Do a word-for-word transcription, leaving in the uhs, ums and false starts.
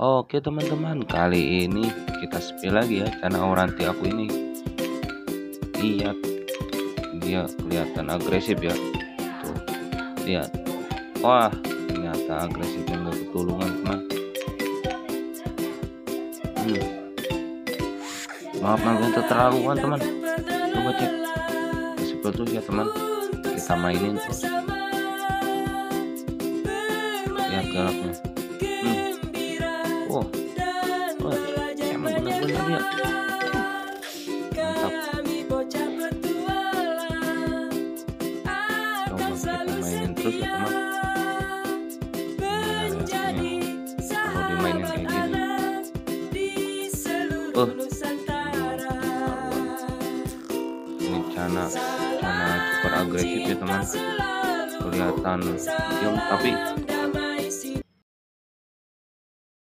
Oke teman-teman, kali ini kita spill lagi ya Chana Oranti aku ini. Iya, dia kelihatan agresif ya. Tuh, lihat. Wah, ternyata agresifnya nggak ketulungan teman. Hmm. Maaf maafin keterlaluan teman. Coba cek spill terus ya teman. Kita mainin terus. Lihat galaknya. Hmm. Wow, wow. Emang bener-bener ya. Mantap. Coba kita mainin terus ya teman. Kalau dimainin kayak gini. Oh, ini Chana, Chana super agresif ya teman. Kelihatan diam tapi